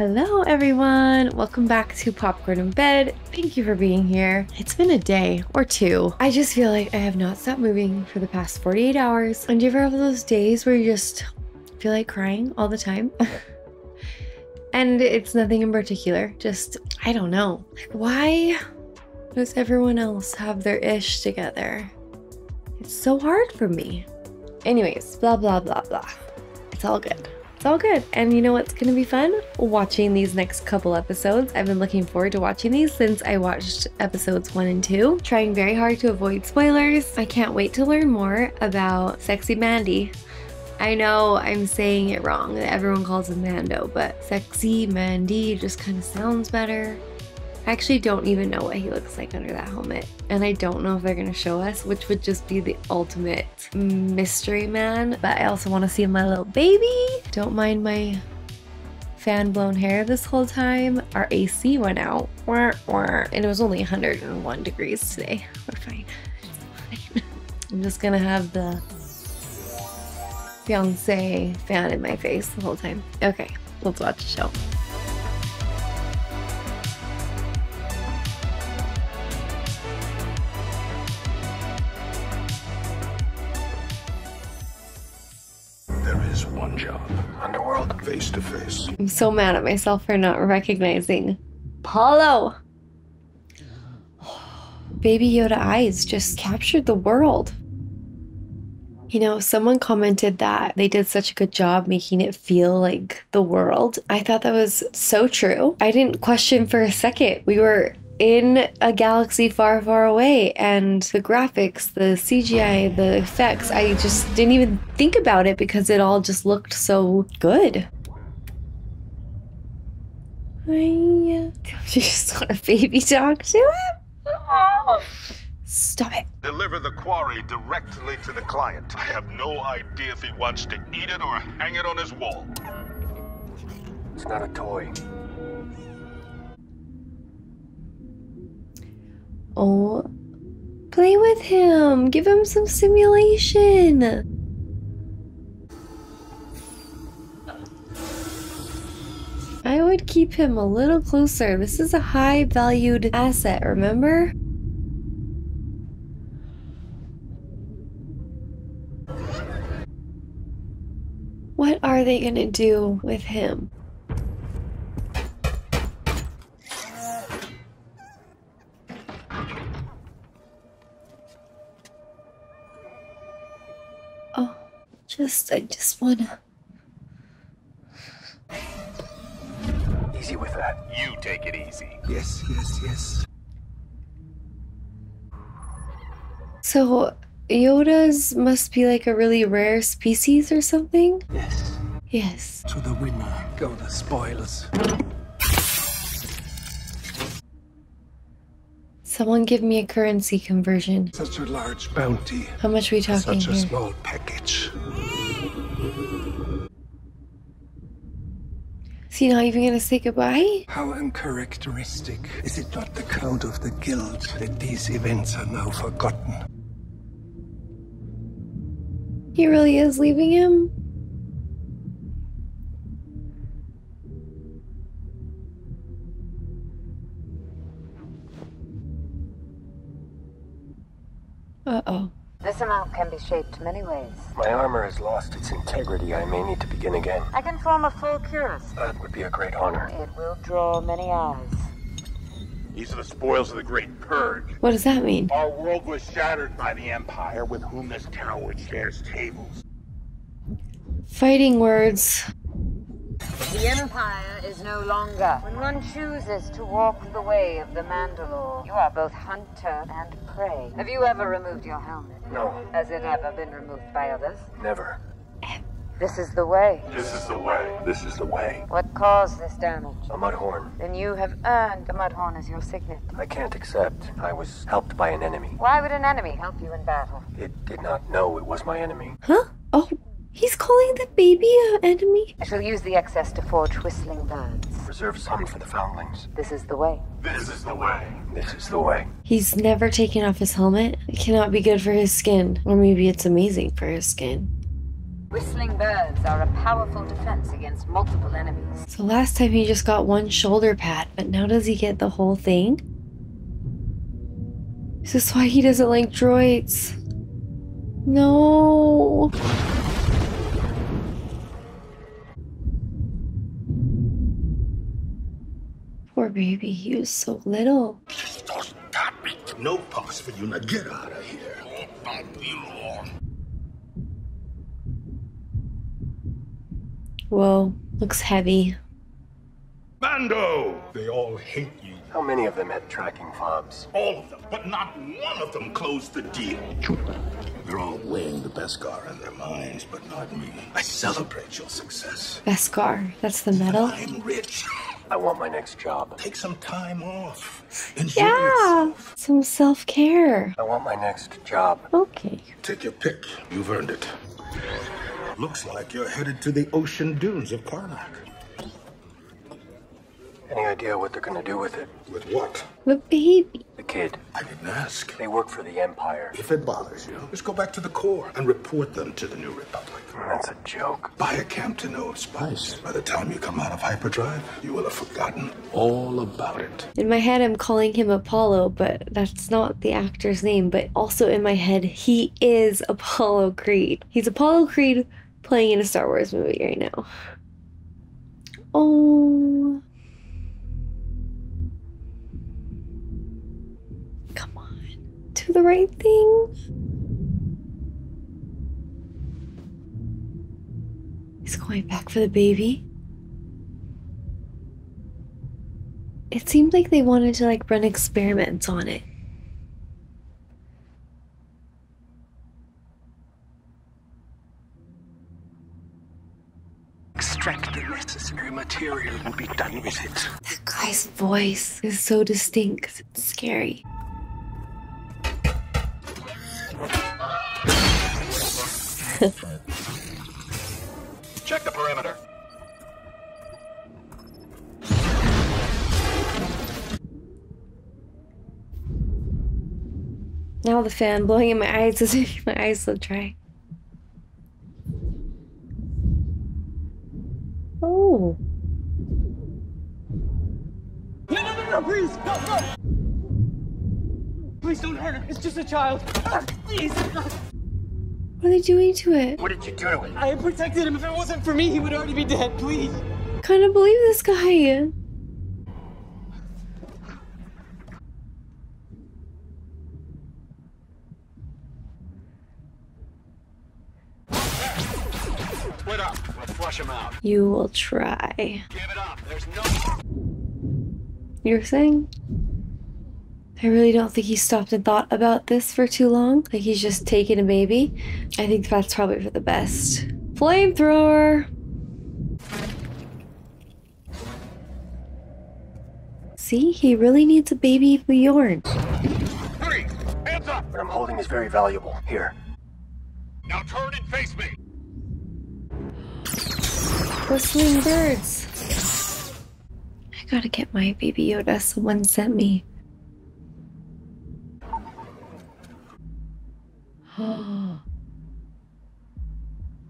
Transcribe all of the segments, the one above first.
Hello everyone, welcome back to Popcorn in Bed. Thank you for being here. It's been a day or two. I just feel like I have not stopped moving for the past 48 hours. And do you ever have those days where you just feel like crying all the time? And it's nothing in particular, just, I don't know. Like, why does everyone else have their ish together? It's so hard for me. Anyways, blah, blah, blah, blah. It's all good. It's all good. And you know what's gonna be fun? Watching these next couple episodes. I've been looking forward to watching these since I watched episodes 1 and 2. Trying very hard to avoid spoilers. I can't wait to learn more about Sexy Mandy. I know I'm saying it wrong, everyone calls him Mando, but Sexy Mandy just kind of sounds better. I actually don't even know what he looks like under that helmet. And I don't know if they're gonna show us, which would just be the ultimate mystery man. But I also wanna see my little baby. Don't mind my fan-blown hair this whole time. Our AC went out, and it was only 101 degrees today. We're fine, it's fine. I'm just gonna have the fiancé fan in my face the whole time. Okay, let's watch the show. There is one job, underworld face to face. I'm so mad at myself for not recognizing Paulo. Baby Yoda eyes just captured the world. You know, someone commented that they did such a good job making it feel like the world. I thought that was so true. I didn't question for a second. We were in a galaxy far, far away, and the graphics, the CGI, the effects, I just didn't even think about it because it all just looked so good. Don't you just want a baby talk to him? Oh. Stop it. Deliver the quarry directly to the client. I have no idea if he wants to eat it or hang it on his wall. It's not a toy. Oh, play with him. Give him some stimulation. I would keep him a little closer. This is a high valued asset, remember? What are they gonna do with him? Oh, I just wanna... Easy with that. You take it easy. Yes, yes, yes. So... Yodas must be like a really rare species or something? Yes. Yes. To the winner go the spoilers. Someone give me a currency conversion. Such a large bounty. How much are we talking here? Such a small package. Is he not even gonna say goodbye? How uncharacteristic. Is it not the code of the guild that these events are now forgotten? He really is leaving him? Uh-oh. This amount can be shaped many ways. My armor has lost its integrity. I may need to begin again. I can form a full cuirass. That would be a great honor. It will draw many eyes. These are the spoils of the great purge. What does that mean? Our world was shattered by the Empire with whom this tower shares tables. Fighting words. The Empire is no longer. When one chooses to walk the way of the Mandalore, you are both hunter and prey. Have you ever removed your helmet? No. Has it ever been removed by others? Never. This is the way. This is the way. This is the way. What caused this damage? A mudhorn. Then you have earned the mudhorn as your signet. I can't accept. I was helped by an enemy. Why would an enemy help you in battle? It did not know it was my enemy. Huh? Oh, he's calling the baby an enemy? I shall use the excess to forge whistling birds. Reserve some for the foundlings. This is the way. This is the way. This is the way. He's never taken off his helmet. It cannot be good for his skin. Or maybe it's amazing for his skin. Whistling birds are a powerful defense against multiple enemies. So last time he just got one shoulder pat, but now does he get the whole thing? Is this why he doesn't like droids? No. Poor baby, he was so little. No pass for you, now get out of here. Whoa, looks heavy. Mando! They all hate you. How many of them had tracking fobs? All of them, but not one of them closed the deal. They're all weighing the Beskar in their minds, but not me. I celebrate your success. Beskar, that's the medal? I'm rich. I want my next job. Take some time off. Enjoy yourself. Some self-care. I want my next job. Okay. Take your pick. You've earned it. Looks like you're headed to the ocean dunes of Karnak. Any idea what they're gonna do with it? With what? The baby. The kid. I didn't ask. They work for the Empire. If it bothers you, just go back to the core and report them to the New Republic. That's a joke. Buy a camp to know of spice. By the time you come out of hyperdrive, you will have forgotten all about it. In my head, I'm calling him Apollo, but that's not the actor's name. But also in my head, he is Apollo Creed. He's Apollo Creed playing in a Star Wars movie right now. Oh. Do the right thing. He's going back for the baby. It seemed like they wanted to like run experiments on it. Extract the necessary material and be done with it. That guy's voice is so distinct 'cause it's scary. Check the perimeter. Now the fan blowing in my eyes is making my eyes look dry. Oh. No, please, no, no. Please don't hurt him. It's just a child. Please. What are they doing to it? What did you do to it? I protected him. If it wasn't for me, he would already be dead. Please. Kind of believe this guy. Split up. Let's flush him out. You will try. Give it up. There's no. You're saying? I really don't think he stopped and thought about this for too long. Like he's just taking a baby. I think that's probably for the best. Flamethrower! See, he really needs a baby for Yorn. Three, hands up! What I'm holding is very valuable. Here. Now turn and face me! Whistling birds! I gotta get my Baby Yoda, someone sent me.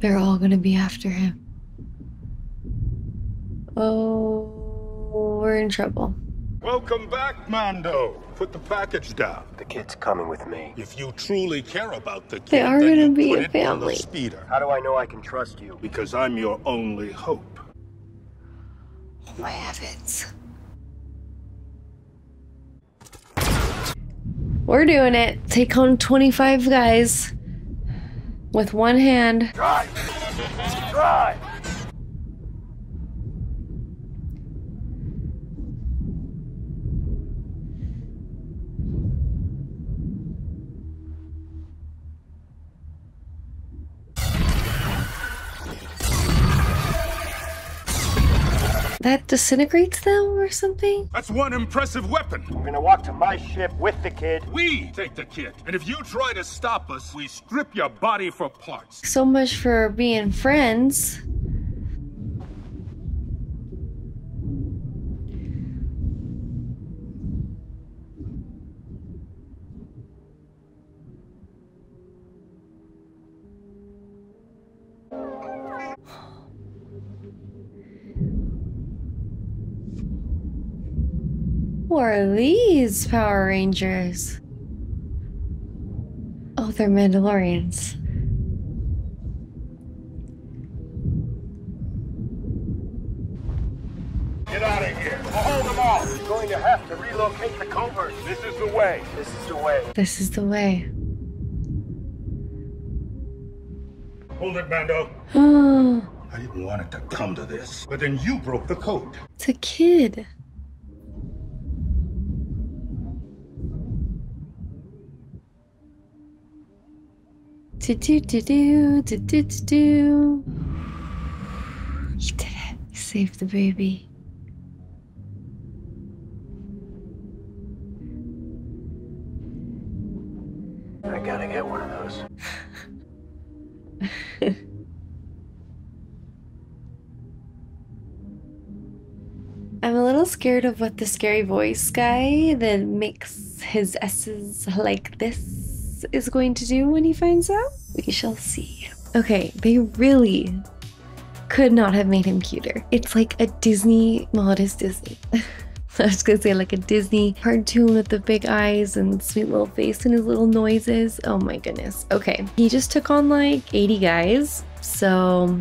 They're all gonna be after him. Oh, we're in trouble. Welcome back, Mando. Put the package down. The kid's coming with me. If you truly care about the kid, they are gonna be a family. How do I know I can trust you? Because I'm your only hope. Oh my heavens! We're doing it. Take on 25 guys with one hand. Try. That disintegrates them or something? That's one impressive weapon. We're gonna walk to my ship with the kid. We take the kid, and if you try to stop us, we strip your body for parts. So much for being friends. Who are these Power Rangers? Oh, they're Mandalorians. Get out of here. We'll hold them all. We're going to have to relocate the covert. This is the way. This is the way. This is the way. Hold it, Mando. I didn't want it to come to this, but then you broke the code. It's a kid. Do-do-do-do-do-do-do-do. He did it. He saved the baby. I gotta get one of those. I'm a little scared of what the scary voice guy that makes his S's like this is going to do when he finds out. We shall see. Okay, they really could not have made him cuter. It's like a Disney, well, it is Disney. I was gonna say like a Disney cartoon with the big eyes and sweet little face and his little noises. Oh my goodness. Okay, he just took on like 80 guys, so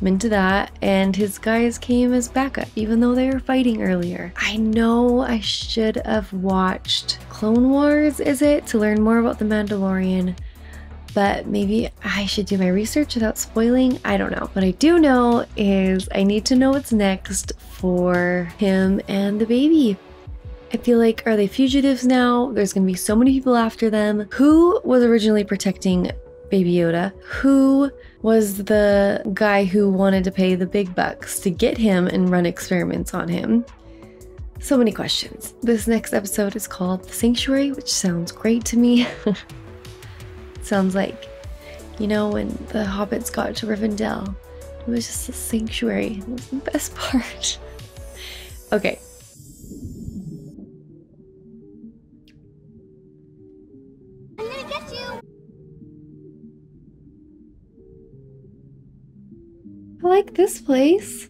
I'm into that, and his guys came as backup even though they were fighting earlier. I know I should have watched Clone Wars, is it, to learn more about the Mandalorian, but maybe I should do my research without spoiling. I don't know. What I do know is I need to know what's next for him and the baby. I feel like, are they fugitives now? There's gonna be so many people after them. Who was originally protecting Baby Yoda? Who was the guy who wanted to pay the big bucks to get him and run experiments on him? So many questions. This next episode is called The Sanctuary, which sounds great to me. Sounds like, you know, when the hobbits got to Rivendell, it was just a sanctuary. It was the best part. Okay. I'm gonna get you! I like this place.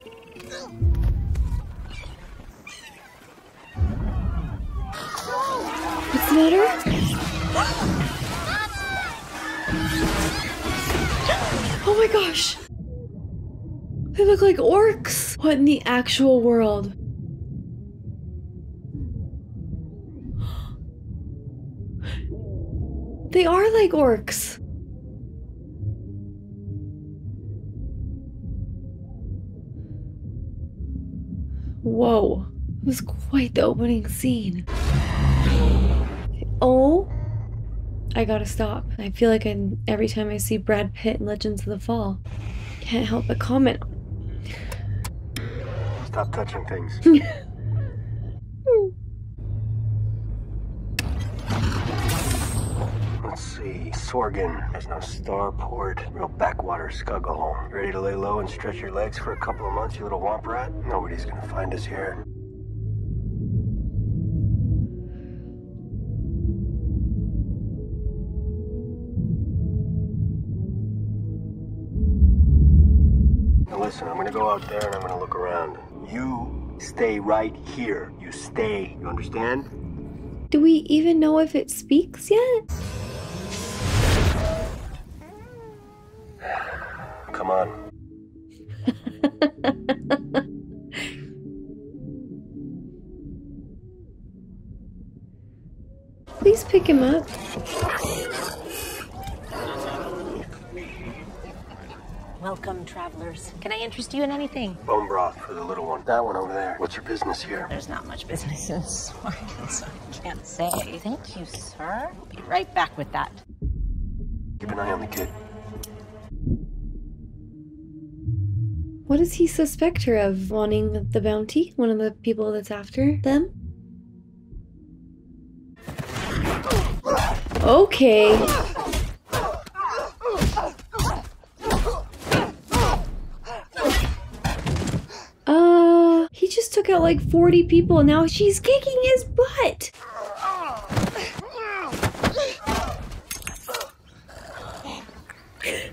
What's the matter? Oh my gosh! They look like orcs! What in the actual world? They are like orcs! Whoa, it was quite the opening scene. Oh, I gotta stop. I feel like every time I see Brad Pitt in Legends of the Fall, can't help but comment. Stop touching things. Let's see, Sorgan. There's no starport, real backwater scuggle. Ready to lay low and stretch your legs for a couple of months, you little womp rat? Nobody's gonna find us here. Listen, I'm gonna go out there and I'm gonna look around. You stay right here. You stay. You understand? Do we even know if it speaks yet? Come on. Please pick him up. Welcome, travelers. Can I interest you in anything? Bone broth for the little one. That one over there. What's your business here? There's not much business in Sorgan, so I can't say. Thank you, sir. I'll be right back with that. Keep an eye on the kid. What does he suspect her of? Wanting the bounty? One of the people that's after them? Okay. Took out like 40 people and now she's kicking his butt. You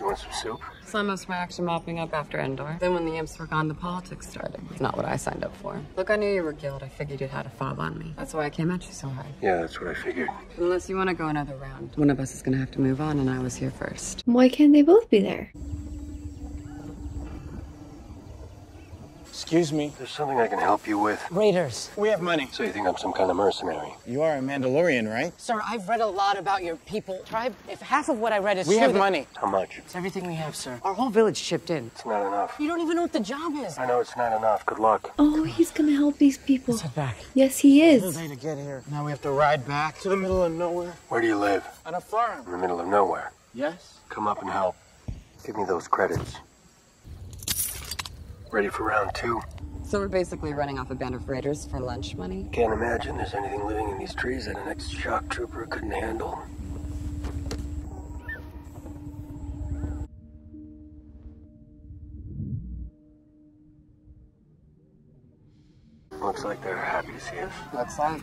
want some soup? almost my action mopping up after Endor. Then when the imps were gone, the politics started. It's not what I signed up for. Look, I knew you were guild. I figured you'd had a fob on me. That's why I came at you so hard. Yeah, that's what I figured. Unless you want to go another round. One of us is going to have to move on, and I was here first. Why can't they both be there? Excuse me. There's something I can help you with. Raiders. We have money. So you think I'm some kind of mercenary? You are a Mandalorian, right? Sir, I've read a lot about your people. Tribe, if half of what I read is true... We have money. How much? It's everything we have, sir. Our whole village chipped in. It's not enough. You don't even know what the job is. I know it's not enough. Good luck. Oh, he's gonna help these people. Let's head back. Yes, he is. It's a little day to get here. Now we have to ride back to the middle of nowhere. Where do you live? On a farm. In the middle of nowhere? Yes. Come up and help. Give me those credits. Ready for round two? So we're basically running off a band of raiders for lunch money? Can't imagine there's anything living in these trees that an ex-shock trooper couldn't handle. Looks like they're happy to see us. Looks like.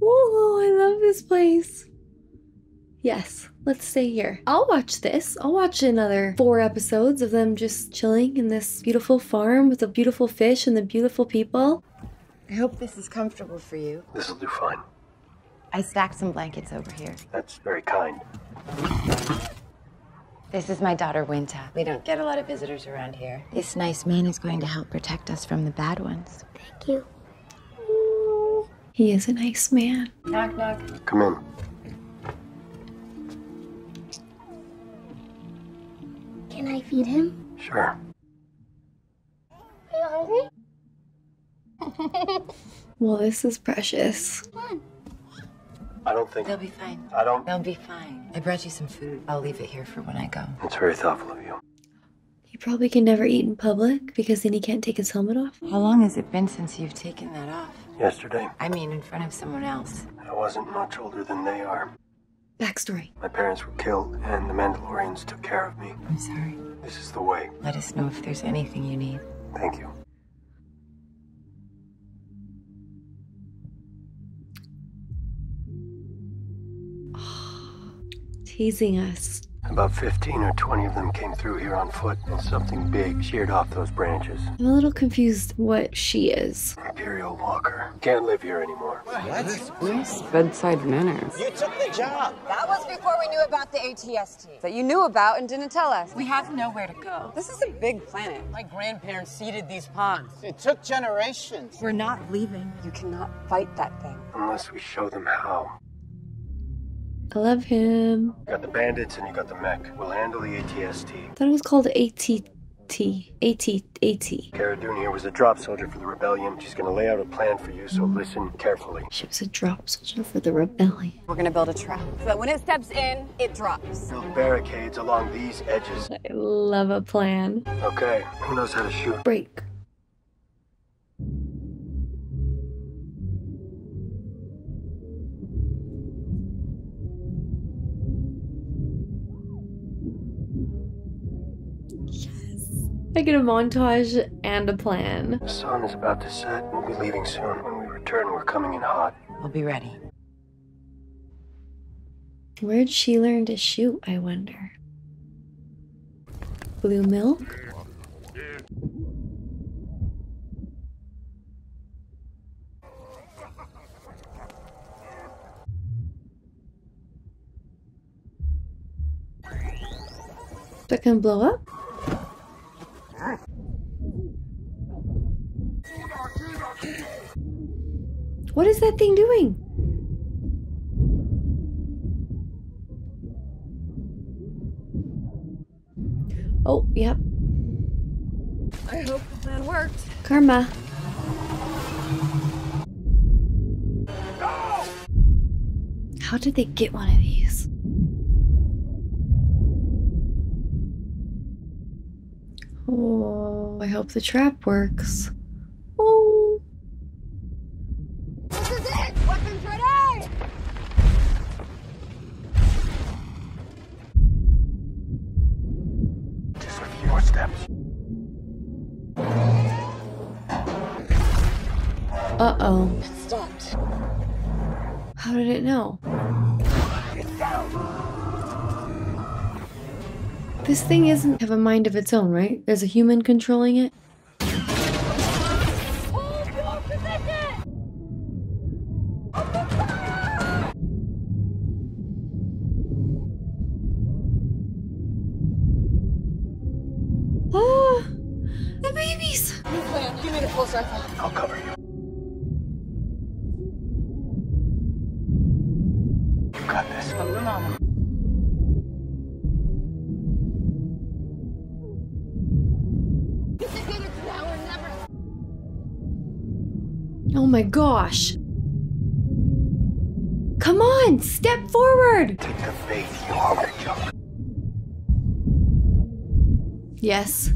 Whoa, I love this place. Yes, let's stay here. I'll watch this. I'll watch another 4 episodes of them just chilling in this beautiful farm with the beautiful fish and the beautiful people. I hope this is comfortable for you. This'll do fine. I stacked some blankets over here. That's very kind. This is my daughter, Winta. We don't get a lot of visitors around here. This nice man is going to help protect us from the bad ones. Thank you. Ooh. He is a nice man. Knock, knock. Come in. Can I feed him? Sure. Are you hungry? Well, this is precious. Come on. I don't think... They'll be fine. I don't... They'll be fine. I brought you some food. I'll leave it here for when I go. That's very thoughtful of you. He probably can never eat in public because then he can't take his helmet off. How long has it been since you've taken that off? Yesterday. I mean, in front of someone else. I wasn't much older than they are. Backstory. My parents were killed, and the Mandalorians took care of me. I'm sorry. This is the way. Let us know if there's anything you need. Thank you. Oh, teasing us. About 15 or 20 of them came through here on foot, and something big sheared off those branches. I'm a little confused what she is. Imperial Walker. Can't live here anymore. What? Nice bedside manners. You took the job. That was before we knew about the AT-ST. That you knew about and didn't tell us. We have nowhere to go. This is a big planet. My grandparents seeded these ponds. It took generations. We're not leaving. You cannot fight that thing. Unless we show them how. I love him. You got the bandits and you got the mech. We'll handle the AT-ST. I thought it was called AT-T. AT-AT. Cara Dune here was a drop soldier for the rebellion. She's going to lay out a plan for you, so listen carefully. She was a drop soldier for the rebellion. We're going to build a trap so that when it steps in, it drops. Build barricades along these edges. I love a plan. Okay, who knows how to shoot? Break. I get a montage and a plan. The sun is about to set. We'll be leaving soon. When we return, we're coming in hot. We'll be ready. Where'd she learn to shoot, I wonder? Blue milk? That can blow up? What is that thing doing? Oh, yep. I hope the plan worked. Karma. No! How did they get one of these? Oh, I hope the trap works. Oh. This is it! Weapons ready! Just a few more steps. Uh-oh. It stopped. How did it know? It's down! This thing doesn't have a mind of its own, right? There's a human controlling it. I'll cover you. You got this. Oh my gosh. Come on, step forward. Take the bait, you hungry junk. Yes.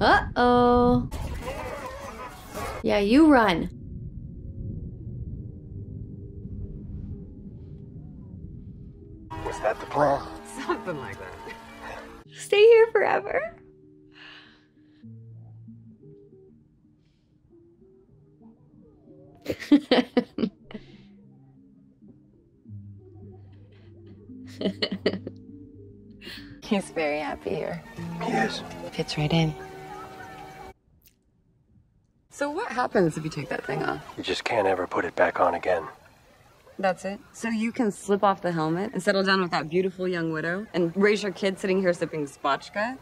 Uh-oh. Yeah, you run. Was that the plan? Something like that. Stay here forever. He's very happy here. He is. Fits right in. So what happens if you take that thing off? You just can't ever put it back on again. That's it? So you can slip off the helmet and settle down with that beautiful young widow and raise your kid sitting here sipping spotchka?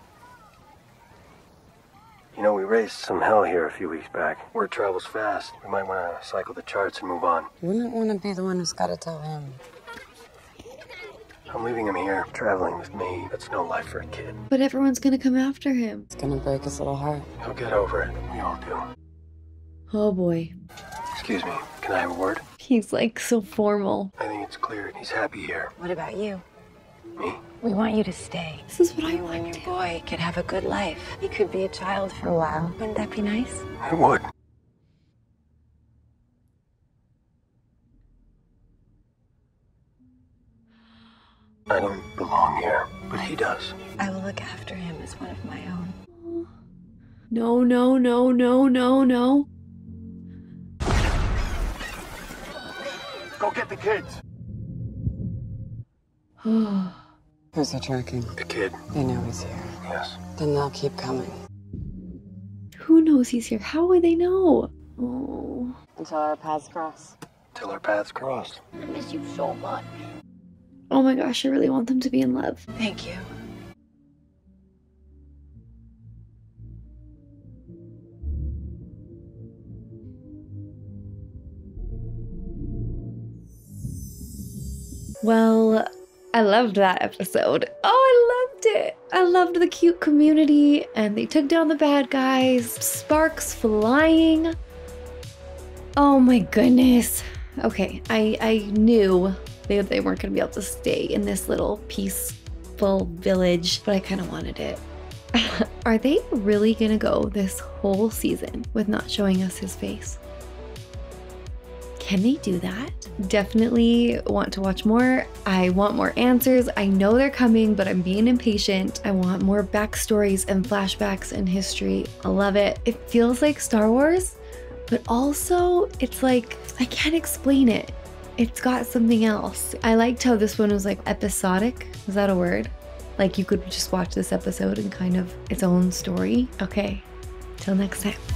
You know, we raised some hell here a few weeks back. Word travels fast. We might want to cycle the charts and move on. Wouldn't want to be the one who's got to tell him. I'm leaving him here, traveling with me. That's no life for a kid. But everyone's going to come after him. It's going to break his little heart. He'll get over it. We all do. Oh boy. Excuse me, can I have a word? He's like so formal. I think it's clear he's happy here. What about you? Me? We want you to stay. This is what I want. Your boy could have a good life. He could be a child for a while. Wouldn't that be nice? It would. I don't belong here, but he does. I will look after him as one of my own. No, no, no, no, no, no. Go get the kids! Who's he tracking? The kid. They know he's here. Yes. Then they'll keep coming. Who knows he's here? How would they know? Oh. Until our paths cross. Till our paths cross. I miss you so much. Oh my gosh, I really want them to be in love. Thank you. Well, I loved that episode. Oh, I loved it. I loved the cute community and they took down the bad guys. Sparks flying. Oh my goodness. Okay, I knew they weren't going to be able to stay in this little peaceful village, but I kind of wanted it. Are they really going to go this whole season with not showing us his face? Can they do that? Definitely want to watch more. I want more answers. I know they're coming, but I'm being impatient. I want more backstories and flashbacks and history. I love it. It feels like Star Wars, but also it's like, I can't explain it. It's got something else. I liked how this one was like episodic. Is that a word? Like you could just watch this episode and kind of its own story. Okay, till next time.